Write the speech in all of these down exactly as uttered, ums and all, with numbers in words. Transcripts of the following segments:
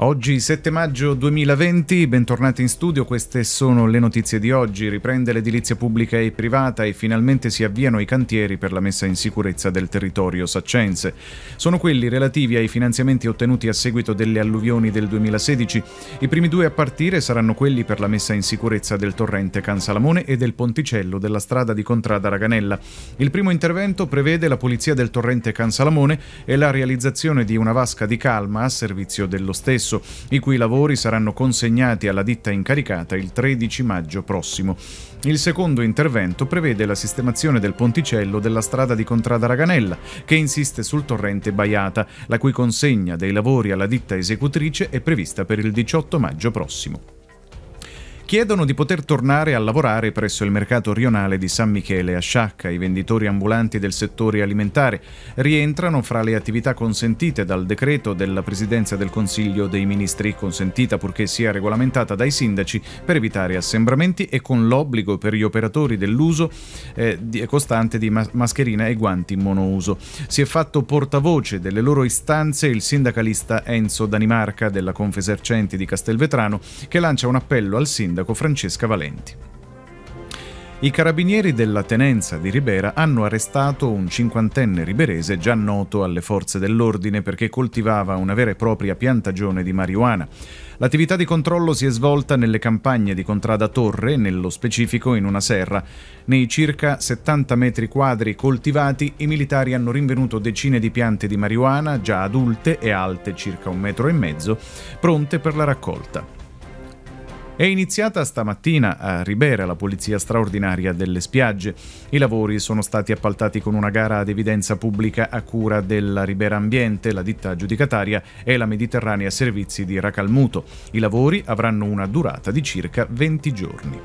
Oggi sette maggio duemilaventi, bentornati in studio, queste sono le notizie di oggi. Riprende l'edilizia pubblica e privata e finalmente si avviano i cantieri per la messa in sicurezza del territorio saccense. Sono quelli relativi ai finanziamenti ottenuti a seguito delle alluvioni del duemilasedici. I primi due a partire saranno quelli per la messa in sicurezza del torrente Cansalamone e del ponticello della strada di Contrada Raganella. Il primo intervento prevede la pulizia del torrente Cansalamone e la realizzazione di una vasca di calma a servizio dello stesso, i cui lavori saranno consegnati alla ditta incaricata il tredici maggio prossimo. Il secondo intervento prevede la sistemazione del ponticello della strada di Contrada Raganella, che insiste sul torrente Baiata, la cui consegna dei lavori alla ditta esecutrice è prevista per il diciotto maggio prossimo. Chiedono di poter tornare a lavorare presso il mercato rionale di San Michele a Sciacca. I venditori ambulanti del settore alimentare rientrano fra le attività consentite dal decreto della Presidenza del Consiglio dei Ministri, consentita purché sia regolamentata dai sindaci per evitare assembramenti e con l'obbligo per gli operatori dell'uso eh, costante di mascherina e guanti monouso. Si è fatto portavoce delle loro istanze il sindacalista Enzo Danimarca della Confesercenti di Castelvetrano, che lancia un appello al sindaco Francesca Valenti. I carabinieri della tenenza di Ribera hanno arrestato un cinquantenne riberese già noto alle forze dell'ordine perché coltivava una vera e propria piantagione di marijuana. L'attività di controllo si è svolta nelle campagne di Contrada Torre, nello specifico in una serra. Nei circa settanta metri quadri coltivati, i militari hanno rinvenuto decine di piante di marijuana già adulte e alte circa un metro e mezzo, pronte per la raccolta. È iniziata stamattina a Ribera la pulizia straordinaria delle spiagge. I lavori sono stati appaltati con una gara ad evidenza pubblica a cura della Ribera Ambiente, la ditta aggiudicataria e la Mediterranea Servizi di Racalmuto. I lavori avranno una durata di circa venti giorni.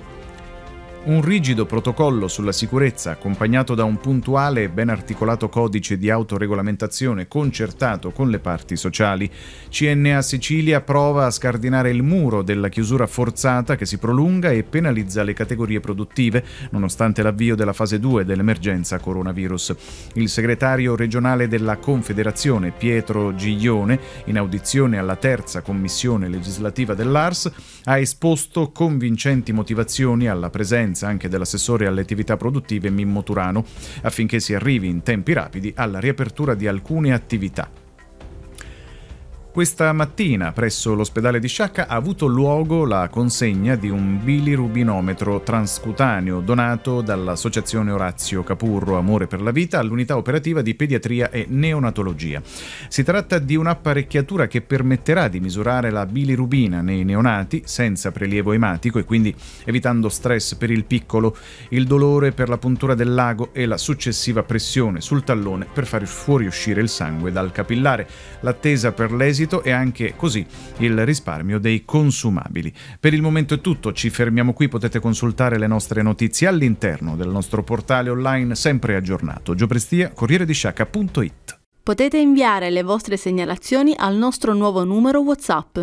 Un rigido protocollo sulla sicurezza, accompagnato da un puntuale e ben articolato codice di autoregolamentazione concertato con le parti sociali. C N A Sicilia prova a scardinare il muro della chiusura forzata che si prolunga e penalizza le categorie produttive, nonostante l'avvio della fase due dell'emergenza coronavirus. Il segretario regionale della Confederazione, Pietro Giglione, in audizione alla terza commissione legislativa dell'A R S, ha esposto convincenti motivazioni alla presenza anche dell'assessore alle attività produttive Mimmo Turano, affinché si arrivi in tempi rapidi alla riapertura di alcune attività. Questa mattina presso l'ospedale di Sciacca ha avuto luogo la consegna di un bilirubinometro transcutaneo donato dall'associazione Orazio Capurro Amore per la Vita all'unità operativa di pediatria e neonatologia. Si tratta di un'apparecchiatura che permetterà di misurare la bilirubina nei neonati senza prelievo ematico e quindi evitando stress per il piccolo, il dolore per la puntura dell'ago e la successiva pressione sul tallone per far fuoriuscire il sangue dal capillare. L'attesa per l'esito e anche così il risparmio dei consumabili. Per il momento è tutto, ci fermiamo qui, potete consultare le nostre notizie all'interno del nostro portale online sempre aggiornato. Gioprestia, corriere di sciacca punto it. Potete inviare le vostre segnalazioni al nostro nuovo numero WhatsApp.